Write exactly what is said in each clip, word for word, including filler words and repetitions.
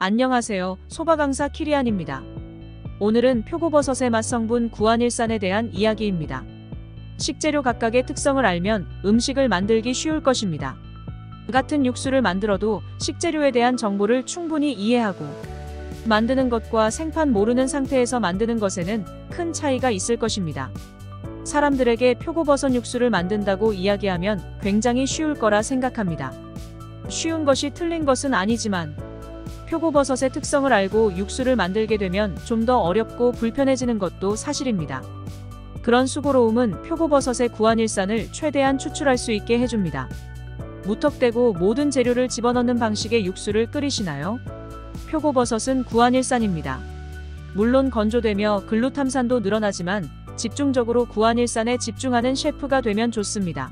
안녕하세요. 소바 강사 키리안입니다. 오늘은 표고버섯의 맛성분 구안일산에 대한 이야기입니다. 식재료 각각의 특성을 알면 음식을 만들기 쉬울 것입니다. 같은 육수를 만들어도 식재료에 대한 정보를 충분히 이해하고 만드는 것과 생판 모르는 상태에서 만드는 것에는 큰 차이가 있을 것입니다. 사람들에게 표고버섯 육수를 만든다고 이야기하면 굉장히 쉬울 거라 생각합니다. 쉬운 것이 틀린 것은 아니지만 표고버섯의 특성을 알고 육수를 만들게 되면 좀 더 어렵고 불편해지는 것도 사실입니다. 그런 수고로움은 표고버섯의 구안일산을 최대한 추출할 수 있게 해줍니다. 무턱대고 모든 재료를 집어넣는 방식의 육수를 끓이시나요? 표고버섯은 구안일산입니다. 물론 건조되며 글루탐산도 늘어나지만 집중적으로 구안일산에 집중하는 셰프가 되면 좋습니다.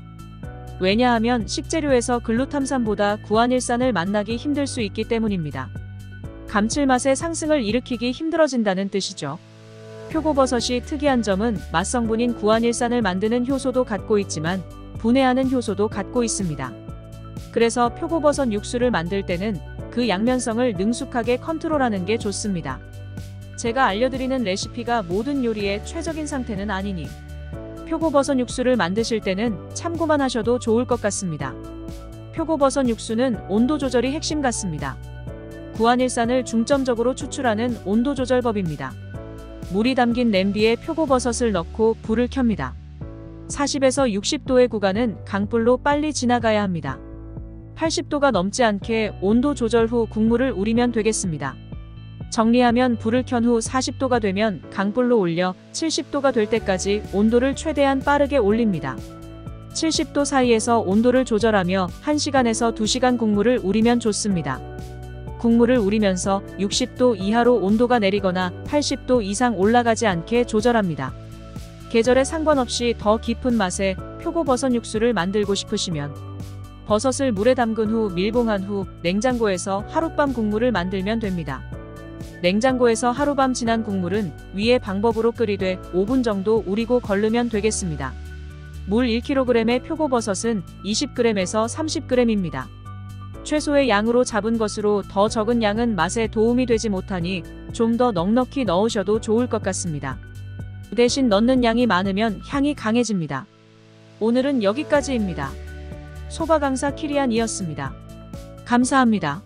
왜냐하면 식재료에서 글루탐산보다 구안일산을 만나기 힘들 수 있기 때문입니다. 감칠맛의 상승을 일으키기 힘들어진다는 뜻이죠. 표고버섯이 특이한 점은 맛성분인 구안일산을 만드는 효소도 갖고 있지만 분해하는 효소도 갖고 있습니다. 그래서 표고버섯 육수를 만들 때는 그 양면성을 능숙하게 컨트롤하는 게 좋습니다. 제가 알려드리는 레시피가 모든 요리의 최적인 상태는 아니니 표고버섯 육수를 만드실 때는 참고만 하셔도 좋을 것 같습니다. 표고버섯 육수는 온도 조절이 핵심 같습니다. 구안일산을 중점적으로 추출하는 온도 조절법입니다. 물이 담긴 냄비에 표고버섯을 넣고 불을 켭니다. 사십에서 육십 도의 구간은 강불로 빨리 지나가야 합니다. 팔십 도가 넘지 않게 온도 조절 후 국물을 우리면 되겠습니다. 정리하면 불을 켠 후 사십 도가 되면 강불로 올려 칠십 도가 될 때까지 온도를 최대한 빠르게 올립니다. 칠십 도 사이에서 온도를 조절하며 한 시간에서 두 시간 국물을 우리면 좋습니다. 국물을 우리면서 육십 도 이하로 온도가 내리거나 팔십 도 이상 올라가지 않게 조절합니다. 계절에 상관없이 더 깊은 맛의 표고버섯 육수를 만들고 싶으시면 버섯을 물에 담근 후 밀봉한 후 냉장고에서 하룻밤 국물을 만들면 됩니다. 냉장고에서 하룻밤 지난 국물은 위의 방법으로 끓이되 오 분 정도 우리고 걸르면 되겠습니다. 물 일 킬로그램의 표고버섯은 이십 그램에서 삼십 그램입니다. 최소의 양으로 잡은 것으로 더 적은 양은 맛에 도움이 되지 못하니 좀 더 넉넉히 넣으셔도 좋을 것 같습니다. 대신 넣는 양이 많으면 향이 강해집니다. 오늘은 여기까지입니다. 소바 강사 키리안이었습니다. 감사합니다.